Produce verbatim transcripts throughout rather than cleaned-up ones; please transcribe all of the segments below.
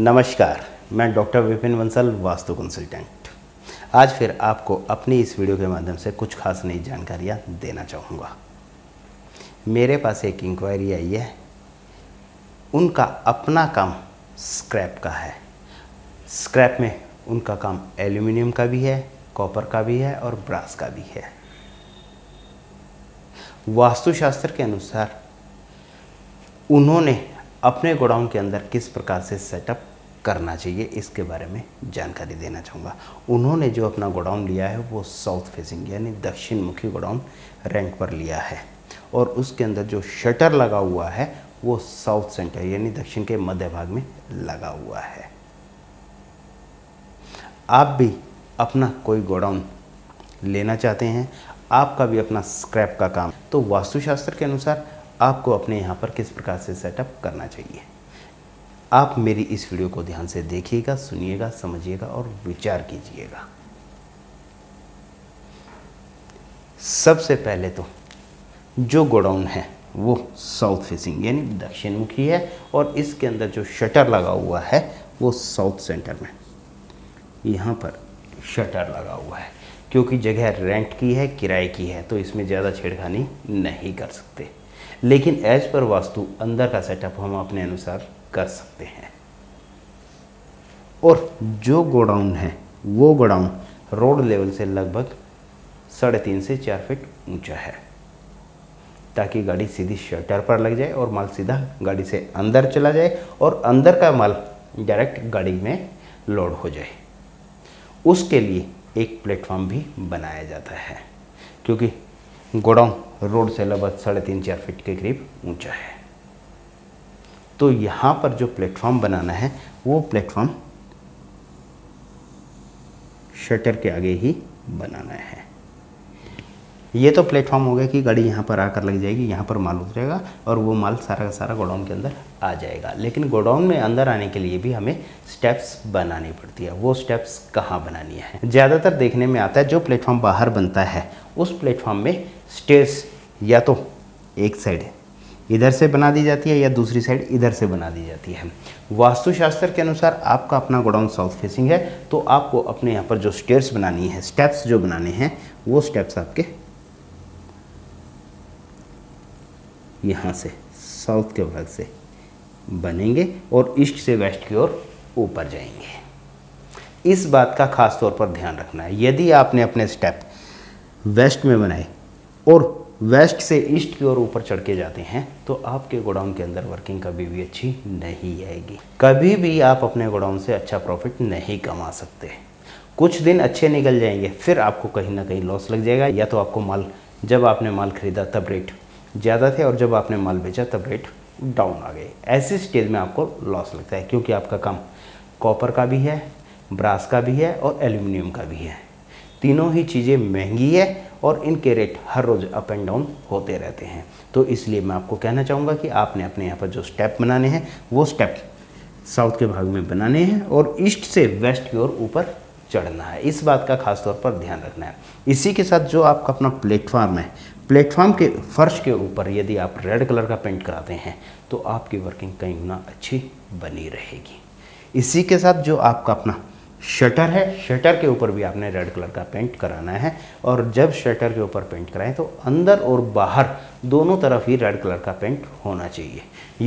नमस्कार, मैं doctor Vipin Bansal, vastu consultant. आज फिर आपको अपनी इस वीडियो के माध्यम से कुछ खास नई जानकारियाँ देना चाहूँगा। मेरे पास एक इंक्वायरी आई है, उनका अपना काम स्क्रैप का है। स्क्रैप में उनका काम एल्यूमिनियम का भी है, कॉपर का भी है और ब्रास का भी है। वास्तुशास्त्र के अनुसार उन्होंने अपने गोडाउन के अंदर किस प्रकार से सेटअप करना चाहिए इसके बारे में जानकारी देना चाहूँगा। उन्होंने जो अपना गोडाउन लिया है वो साउथ फेसिंग यानी दक्षिण मुखी गोडाउन रेंट पर लिया है और उसके अंदर जो शटर लगा हुआ है वो साउथ सेंटर यानी दक्षिण के मध्य भाग में लगा हुआ है। आप भी अपना कोई गोडाउन लेना चाहते हैं, आपका भी अपना स्क्रैप का काम, तो वास्तुशास्त्र के अनुसार आपको अपने यहाँ पर किस प्रकार से सेटअप करना चाहिए। आप मेरी इस वीडियो को ध्यान से देखिएगा, सुनिएगा, समझिएगा और विचार कीजिएगा। सबसे पहले तो जो गोडाउन है वो साउथ फेसिंग यानी दक्षिण मुखी है और इसके अंदर जो शटर लगा हुआ है वो साउथ सेंटर में यहाँ पर शटर लगा हुआ है। क्योंकि जगह रेंट की है, किराए की है, तो इसमें ज़्यादा छेड़खानी नहीं कर सकते, लेकिन एज पर वास्तु अंदर का सेटअप हम अपने अनुसार कर सकते हैं। और जो गोडाउन है वो गोडाउन रोड लेवल से लगभग साढ़े तीन से चार फीट ऊंचा है, ताकि गाड़ी सीधी शटर पर लग जाए और माल सीधा गाड़ी से अंदर चला जाए और अंदर का माल डायरेक्ट गाड़ी में लोड हो जाए। उसके लिए एक प्लेटफॉर्म भी बनाया जाता है, क्योंकि गोडाउन रोड से लगभग साढ़े तीन चार फीट के करीब ऊंचा है। तो यहाँ पर जो प्लेटफॉर्म बनाना है वो प्लेटफॉर्म शटर के आगे ही बनाना है। ये तो प्लेटफॉर्म हो गया कि गाड़ी यहाँ पर आकर लग जाएगी, यहाँ पर माल उतरेगा और वो माल सारा का सारा गोडाउन के अंदर आ जाएगा। लेकिन गोडाउन में अंदर आने के लिए भी हमें स्टेप्स बनानी पड़ती है। वो स्टेप्स कहाँ बनानी है? ज़्यादातर देखने में आता है जो प्लेटफॉर्म बाहर बनता है उस प्लेटफॉर्म में स्टेयर्स या तो एक साइड इधर से बना दी जाती है या दूसरी साइड इधर से बना दी जाती है। वास्तुशास्त्र के अनुसार आपका अपना गोडाउन साउथ फेसिंग है, तो आपको अपने यहाँ पर जो स्टेयर्स बनानी है, स्टेप्स जो बनाने हैं, वो स्टेप्स आपके यहाँ से साउथ के भाग से बनेंगे और ईस्ट से वेस्ट की ओर ऊपर जाएंगे। इस बात का खास तौर पर ध्यान रखना है। यदि आपने अपने स्टेप वेस्ट में बनाए और वेस्ट से ईस्ट की ओर ऊपर चढ़ के जाते हैं तो आपके गोडाउन के अंदर वर्किंग कभी भी अच्छी नहीं आएगी। कभी भी आप अपने गोडाउन से अच्छा प्रॉफिट नहीं कमा सकते। कुछ दिन अच्छे निकल जाएंगे, फिर आपको कहीं ना कहीं लॉस लग जाएगा। या तो आपको माल, जब आपने माल खरीदा तब रेट ज़्यादा थे और जब आपने माल बेचा तब रेट डाउन आ गए। ऐसी स्टेज में आपको लॉस लगता है, क्योंकि आपका काम कॉपर का भी है, ब्रास का भी है और एल्यूमिनियम का भी है। तीनों ही चीज़ें महंगी है और इनके रेट हर रोज़ अप एंड डाउन होते रहते हैं। तो इसलिए मैं आपको कहना चाहूँगा कि आपने अपने यहाँ पर जो स्टेप बनाने हैं वो स्टेप साउथ के भाग में बनाने हैं और ईस्ट से वेस्ट की ओर ऊपर चढ़ना है। इस बात का खास तौर पर ध्यान रखना है। इसी के साथ जो आपका अपना प्लेटफार्म है, प्लेटफॉर्म के फर्श के ऊपर यदि आप रेड कलर का पेंट कराते हैं तो आपकी वर्किंग कई गुना अच्छी बनी रहेगी। इसी के साथ जो आपका अपना शटर है, शटर के ऊपर भी आपने रेड कलर का पेंट कराना है और जब शटर के ऊपर पेंट कराएं तो अंदर और बाहर दोनों तरफ ही रेड कलर का पेंट होना चाहिए।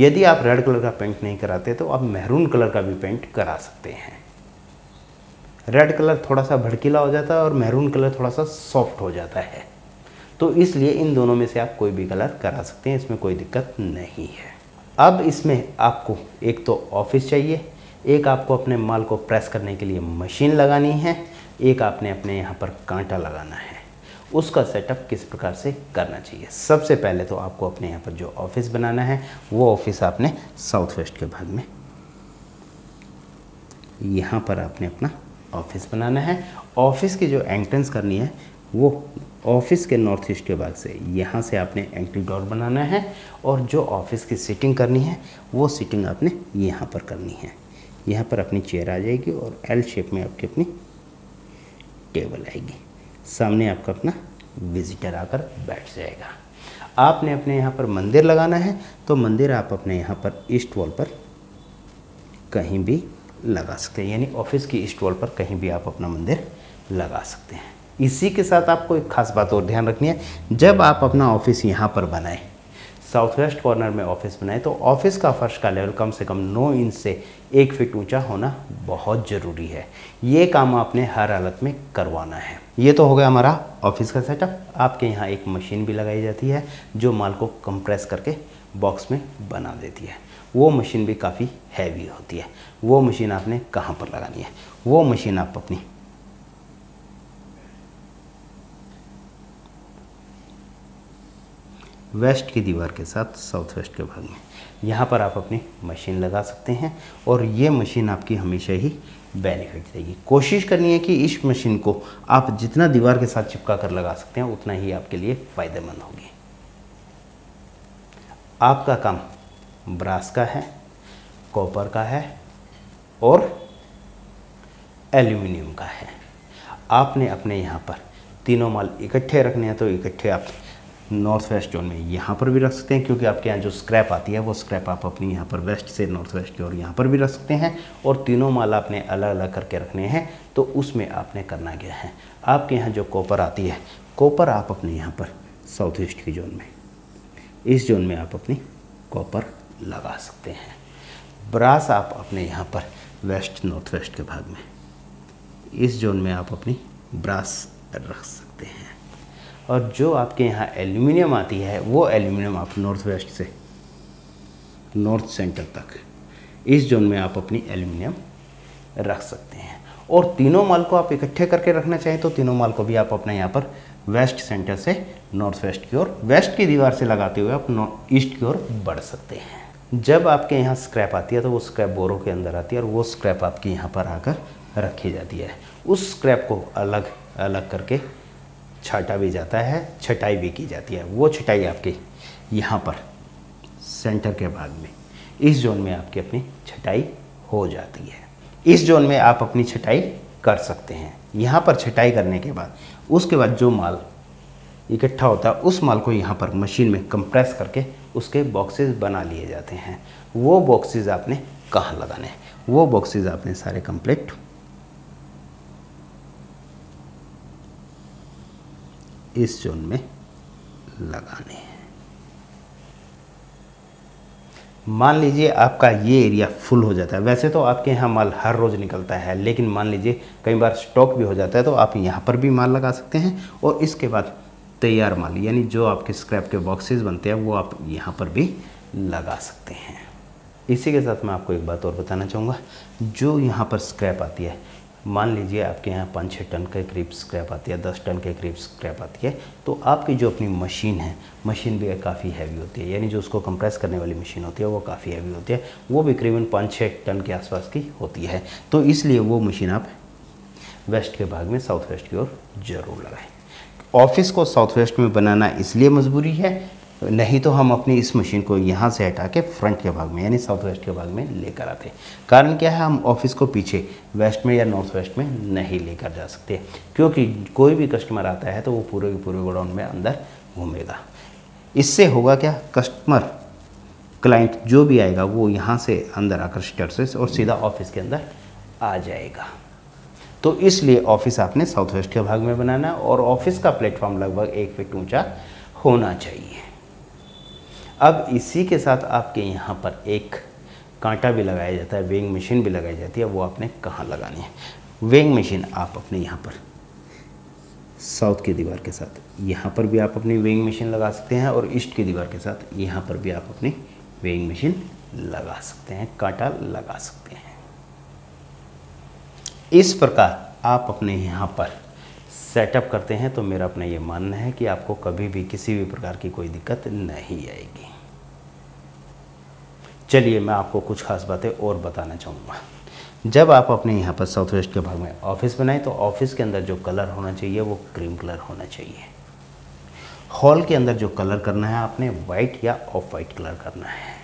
यदि आप रेड कलर का पेंट नहीं कराते तो आप मैरून कलर का भी पेंट करा सकते हैं। रेड कलर थोड़ा सा भड़कीला हो जाता है और मैरून कलर थोड़ा सा सॉफ्ट हो जाता है, तो इसलिए इन दोनों में से आप कोई भी कलर करा सकते हैं, इसमें कोई दिक्कत नहीं है। अब इसमें आपको एक तो ऑफिस चाहिए, एक आपको अपने माल को प्रेस करने के लिए मशीन लगानी है, एक आपने अपने यहाँ पर कांटा लगाना है। उसका सेटअप किस प्रकार से करना चाहिए? सबसे पहले तो आपको अपने यहाँ पर जो ऑफिस बनाना है वो ऑफिस आपने साउथ वेस्ट के भाग में यहाँ पर आपने अपना ऑफिस बनाना है। ऑफिस की जो एंट्रेंस करनी है वो ऑफिस के नॉर्थ ईस्ट के भाग से यहाँ से आपने एंट्री डोर बनाना है और जो ऑफिस की सीटिंग करनी है वो सीटिंग आपने यहाँ पर करनी है। यहाँ पर अपनी चेयर आ जाएगी और एल शेप में आपकी अपनी टेबल आएगी। सामने आपका अपना विजिटर आकर बैठ जाएगा। आपने अपने यहाँ पर मंदिर लगाना है, तो मंदिर आप अपने यहाँ पर ईस्ट वॉल पर कहीं भी लगा सकते हैं, यानी ऑफिस की स्टॉल पर कहीं भी आप अपना मंदिर लगा सकते हैं। इसी के साथ आपको एक खास बात और ध्यान रखनी है, जब आप अपना ऑफिस यहाँ पर बनाएं, साउथ वेस्ट कॉर्नर में ऑफिस बनाएं, तो ऑफिस का फर्श का लेवल कम से कम नौ इंच से एक फीट ऊंचा होना बहुत ज़रूरी है। ये काम आपने हर हालत में करवाना है। ये तो हो गया हमारा ऑफिस का सेटअप। आपके यहाँ एक मशीन भी लगाई जाती है जो माल को कंप्रेस करके बॉक्स में बना देती है। वो मशीन भी काफ़ी हैवी होती है। वो मशीन आपने कहाँ पर लगानी है? वो मशीन आप अपनी वेस्ट की दीवार के साथ साउथ वेस्ट के भाग में यहाँ पर आप अपनी मशीन लगा सकते हैं और ये मशीन आपकी हमेशा ही बेनिफिट देगी। कोशिश करनी है कि इस मशीन को आप जितना दीवार के साथ चिपका कर लगा सकते हैं उतना ही आपके लिए फ़ायदेमंद होगी। आपका काम ब्रास का है, कॉपर का है और एल्यूमिनियम का है। आपने अपने यहाँ पर तीनों माल इकट्ठे रखने हैं तो इकट्ठे आप नॉर्थ वेस्ट जोन में यहाँ पर भी रख सकते हैं, क्योंकि आपके यहाँ जो स्क्रैप आती है वो स्क्रैप आप अपनी यहाँ पर वेस्ट से नॉर्थ वेस्ट की ओर यहाँ पर भी रख सकते हैं। और तीनों माल आपने अलग अलग करके रखने हैं तो उसमें आपने करना क्या है, आपके यहाँ जो कॉपर आती है, कॉपर आप अपने यहाँ पर साउथ ईस्ट की जोन में, इस जोन में आप अपनी कॉपर लगा सकते हैं। ब्रास आप अपने यहाँ पर वेस्ट नॉर्थ वेस्ट के भाग में, इस जोन में आप अपनी ब्रास रख सकते हैं। और जो आपके यहाँ एल्यूमिनियम आती है वो एल्यूमिनियम आप नॉर्थ वेस्ट से नॉर्थ सेंटर तक, इस जोन में आप अपनी एल्यूमिनियम रख सकते हैं। और तीनों माल को आप इकट्ठे करके रखना चाहें तो तीनों माल को भी आप अपने यहाँ पर वेस्ट सेंटर से नॉर्थ वेस्ट की ओर, वेस्ट की दीवार से लगाते हुए आप ईस्ट की ओर बढ़ सकते हैं। जब आपके यहाँ स्क्रैप आती है तो वो स्क्रैप बोरों के अंदर आती है और वो स्क्रैप आपके यहाँ पर आकर रखी जाती है। उस स्क्रैप को अलग अलग करके छाटा भी जाता है, छटाई भी की जाती है। वो छटाई आपके यहाँ पर सेंटर के भाग में, इस जोन में आपकी अपनी छटाई हो जाती है। इस जोन में आप अपनी छटाई कर सकते हैं। यहाँ पर छटाई करने के बाद उसके बाद जो माल इकट्ठा होता है उस माल को यहाँ पर मशीन में कंप्रेस करके उसके बॉक्सेस बना लिए जाते हैं। वो बॉक्सेस आपने कहाँ लगाने हैं? वो बॉक्सेस आपने सारे कंप्लीट इस जोन में लगाने हैं। मान लीजिए आपका ये एरिया फुल हो जाता है, वैसे तो आपके यहाँ माल हर रोज़ निकलता है, लेकिन मान लीजिए कई बार स्टॉक भी हो जाता है तो आप यहाँ पर भी माल लगा सकते हैं। और इसके बाद तैयार माल यानी जो आपके स्क्रैप के बॉक्सेस बनते हैं वो आप यहाँ पर भी लगा सकते हैं। इसी के साथ मैं आपको एक बात और बताना चाहूँगा, जो यहाँ पर स्क्रैप आती है, मान लीजिए आपके यहाँ पाँच छः टन के करीब स्क्रैप आती है, दस टन के करीब स्क्रैप आती है, तो आपकी जो अपनी मशीन है, मशीन भी काफ़ी हैवी होती है, यानी जो उसको कंप्रेस करने वाली मशीन होती है वो काफ़ी हैवी होती है, वो भी करीबन पाँच छः टन के आसपास की होती है। तो इसलिए वो मशीन आप वेस्ट के भाग में साउथ वेस्ट की ओर ज़रूर लगाएँ। ऑफिस को साउथ वेस्ट में बनाना इसलिए मजबूरी है, नहीं तो हम अपनी इस मशीन को यहाँ से हटा के फ्रंट के भाग में यानी साउथ वेस्ट के भाग में लेकर आते। कारण क्या है, हम ऑफिस को पीछे वेस्ट में या नॉर्थ वेस्ट में नहीं लेकर जा सकते, क्योंकि कोई भी कस्टमर आता है तो वो पूरे के पूरे गोडाउन में अंदर घूमेगा। इससे होगा क्या, कस्टमर क्लाइंट जो भी आएगा वो यहाँ से अंदर आकर स्टर्सेस और सीधा ऑफिस के अंदर आ जाएगा। तो इसलिए ऑफिस आपने साउथ वेस्ट के भाग में बनाना और ऑफिस का प्लेटफॉर्म लगभग एक फीट ऊँचा होना चाहिए। अब इसी के साथ आपके यहाँ पर एक कांटा भी लगाया जाता है, वेइंग मशीन भी लगाई जाती है। वो आपने कहाँ लगानी है? वेइंग मशीन आप अपने यहाँ पर साउथ की दीवार के साथ यहाँ पर भी आप अपनी वेइंग मशीन लगा सकते हैं और ईस्ट की दीवार के साथ यहाँ पर भी आप अपनी वेइंग मशीन लगा सकते हैं, कांटा लगा सकते हैं। इस प्रकार आप अपने यहाँ पर सेटअप करते हैं तो मेरा अपना ये मानना है कि आपको कभी भी किसी भी प्रकार की कोई दिक्कत नहीं आएगी। चलिए मैं आपको कुछ खास बातें और बताना चाहूँगा। जब आप अपने यहाँ पर साउथ वेस्ट के भाग में ऑफिस बनाएं तो ऑफिस के अंदर जो कलर होना चाहिए वो क्रीम कलर होना चाहिए। हॉल के अंदर जो कलर करना है आपने वाइट या ऑफ वाइट कलर करना है।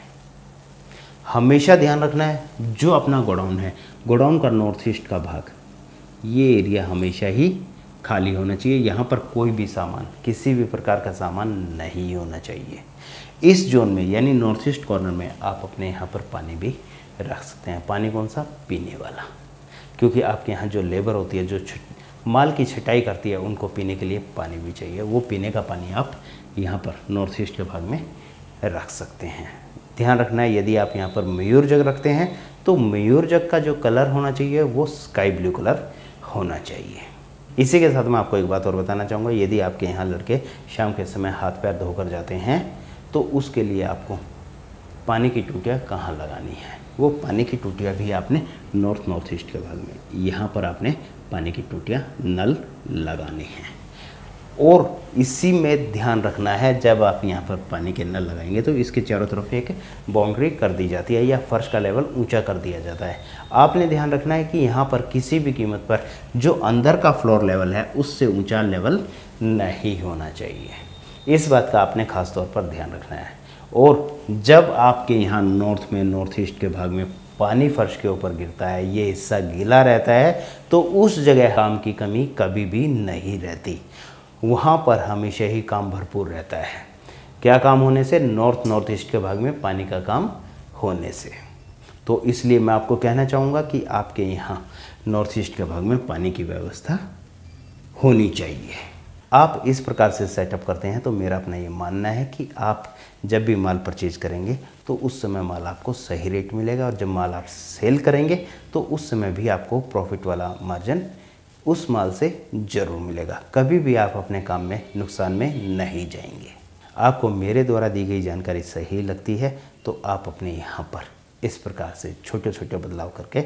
हमेशा ध्यान रखना है जो अपना गोडाउन है, गोडाउन का नॉर्थ ईस्ट का भाग, ये एरिया हमेशा ही खाली होना चाहिए। यहाँ पर कोई भी सामान, किसी भी प्रकार का सामान नहीं होना चाहिए। इस जोन में यानी नॉर्थ ईस्ट कॉर्नर में आप अपने यहाँ पर पानी भी रख सकते हैं। पानी कौन सा? पीने वाला, क्योंकि आपके यहाँ जो लेबर होती है, जो माल की छटाई करती है, उनको पीने के लिए पानी भी चाहिए। वो पीने का पानी आप यहाँ पर नॉर्थ ईस्ट के भाग में रख सकते हैं। ध्यान रखना है, यदि आप यहाँ पर मयूर जग रखते हैं तो मयूर जग का जो कलर होना चाहिए वो स्काई ब्लू कलर होना चाहिए। इसी के साथ मैं आपको एक बात और बताना चाहूँगा, यदि आपके यहाँ लड़के शाम के समय हाथ पैर धोकर जाते हैं तो उसके लिए आपको पानी की टूटियाँ कहाँ लगानी है। वो पानी की टूटियाँ भी आपने नॉर्थ नॉर्थ ईस्ट के भाग में, यहाँ पर आपने पानी की टूटियाँ नल लगानी है। और इसी में ध्यान रखना है, जब आप यहाँ पर पानी के नल लगाएंगे तो इसके चारों तरफ एक बाउंड्री कर दी जाती है या फर्श का लेवल ऊंचा कर दिया जाता है। आपने ध्यान रखना है कि यहाँ पर किसी भी कीमत पर जो अंदर का फ्लोर लेवल है उससे ऊंचा लेवल नहीं होना चाहिए। इस बात का आपने खास तौर पर ध्यान रखना है। और जब आपके यहाँ नॉर्थ में, नॉर्थ ईस्ट के भाग में पानी फर्श के ऊपर गिरता है, ये हिस्सा गीला रहता है, तो उस जगह काम की कमी कभी भी नहीं रहती। वहाँ पर हमेशा ही काम भरपूर रहता है। क्या काम होने से? नॉर्थ नॉर्थ ईस्ट के भाग में पानी का काम होने से। तो इसलिए मैं आपको कहना चाहूँगा कि आपके यहाँ नॉर्थ ईस्ट के भाग में पानी की व्यवस्था होनी चाहिए। आप इस प्रकार से सेटअप करते हैं तो मेरा अपना ये मानना है कि आप जब भी माल परचेज करेंगे तो उस समय माल आपको सही रेट मिलेगा, और जब माल आप सेल करेंगे तो उस समय भी आपको प्रॉफिट वाला मार्जिन उस माल से ज़रूर मिलेगा। कभी भी आप अपने काम में नुकसान में नहीं जाएंगे। आपको मेरे द्वारा दी गई जानकारी सही लगती है तो आप अपने यहाँ पर इस प्रकार से छोटे छोटे बदलाव करके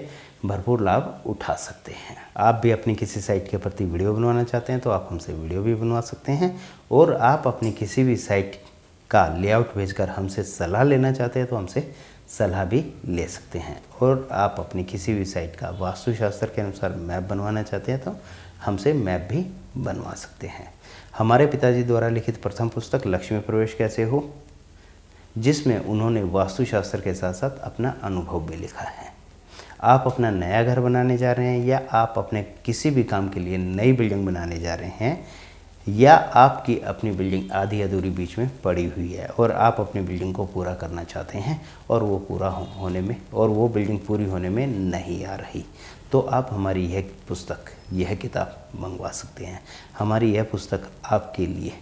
भरपूर लाभ उठा सकते हैं। आप भी अपनी किसी साइट के प्रति वीडियो बनवाना चाहते हैं तो आप हमसे वीडियो भी बनवा सकते हैं, और आप अपनी किसी भी साइट का लेआउट भेजकर हमसे सलाह लेना चाहते हैं तो हमसे सलाह भी ले सकते हैं, और आप अपनी किसी भी साइट का वास्तुशास्त्र के अनुसार मैप बनवाना चाहते हैं तो हमसे मैप भी बनवा सकते हैं। हमारे पिताजी द्वारा लिखित प्रथम पुस्तक लक्ष्मी प्रवेश कैसे हो, जिसमें उन्होंने वास्तुशास्त्र के साथ साथ अपना अनुभव भी लिखा है। आप अपना नया घर बनाने जा रहे हैं, या आप अपने किसी भी काम के लिए नई बिल्डिंग बनाने जा रहे हैं, या आपकी अपनी बिल्डिंग आधी अधूरी बीच में पड़ी हुई है और आप अपनी बिल्डिंग को पूरा करना चाहते हैं और वो पूरा होने में और वो बिल्डिंग पूरी होने में नहीं आ रही, तो आप हमारी यह पुस्तक, यह किताब मंगवा सकते हैं। हमारी यह पुस्तक आपके लिए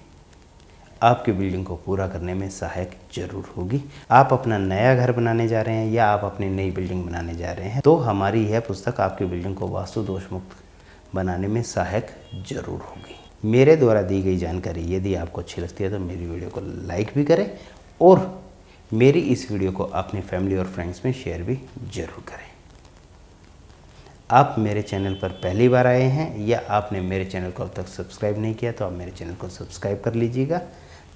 आपकी बिल्डिंग को पूरा करने में सहायक जरूर होगी। आप अपना नया घर बनाने जा रहे हैं या आप अपनी नई बिल्डिंग बनाने जा रहे हैं तो हमारी यह पुस्तक आपकी बिल्डिंग को वास्तु दोष मुक्त बनाने में सहायक जरूर होगी। मेरे द्वारा दी गई जानकारी यदि आपको अच्छी लगती है तो मेरी वीडियो को लाइक भी करें और मेरी इस वीडियो को अपनी फैमिली और फ्रेंड्स में शेयर भी जरूर करें। आप मेरे चैनल पर पहली बार आए हैं या आपने मेरे चैनल को अब तक सब्सक्राइब नहीं किया तो आप मेरे चैनल को सब्सक्राइब कर लीजिएगा,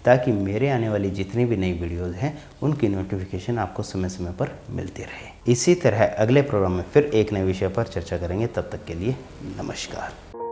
ताकि मेरे आने वाली जितनी भी नई वीडियोज़ हैं उनकी नोटिफिकेशन आपको समय समय पर मिलती रहे। इसी तरह अगले प्रोग्राम में फिर एक नए विषय पर चर्चा करेंगे। तब तक के लिए नमस्कार।